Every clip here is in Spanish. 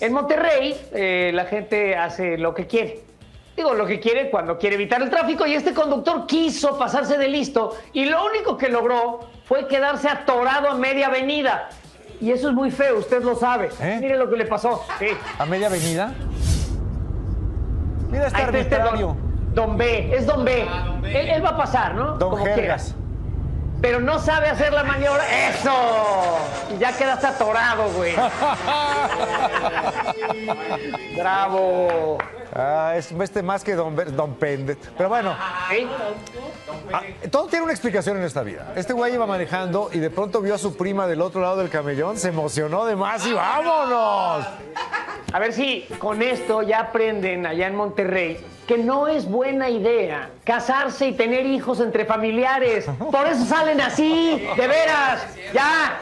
En Monterrey la gente hace lo que quiere. Digo, lo que quiere cuando quiere evitar el tráfico, y este conductor quiso pasarse de listo y lo único que logró fue quedarse atorado a media avenida. Y eso es muy feo, usted lo sabe. Mire lo que le pasó. ¿A media avenida? Mira este arbitrario. Don B, es Don B. Ah, Don B. Él va a pasar, ¿no? Don Jergas. Pero no sabe hacer la maniobra. ¡Eso! Ya quedaste atorado, güey. ¡Bravo! Ah, es más que Don Pendet. Pero bueno. ¿Sí? Todo tiene una explicación en esta vida. Este güey iba manejando y de pronto vio a su prima del otro lado del camellón, se emocionó de más y ¡vámonos! A ver si con esto ya aprenden allá en Monterrey que no es buena idea casarse y tener hijos entre familiares. Por eso salen así, de veras, ya.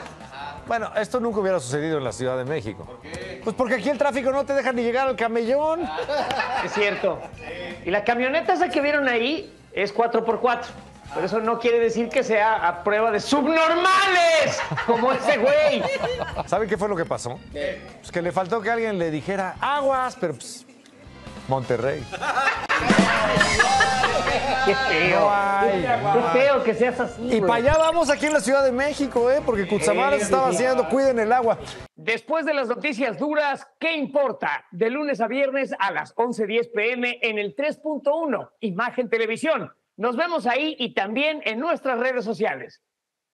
Bueno, esto nunca hubiera sucedido en la Ciudad de México. ¿Por qué? Pues porque aquí el tráfico no te deja ni llegar al camellón. Es cierto. Y la camioneta esa que vieron ahí es 4x4. Pero eso no quiere decir que sea a prueba de subnormales, como ese güey. ¿Saben qué fue lo que pasó? ¿Qué? Pues que le faltó que alguien le dijera aguas, pero pues, Monterrey. ¡Qué feo! Ay, ¡qué feo que seas así! Y para allá vamos aquí en la Ciudad de México, porque Cutzamala se estaba haciendo, cuiden el agua. Después de las noticias duras, ¿qué importa? De lunes a viernes a las 11:10 p.m. en el 3.1, Imagen Televisión. Nos vemos ahí y también en nuestras redes sociales.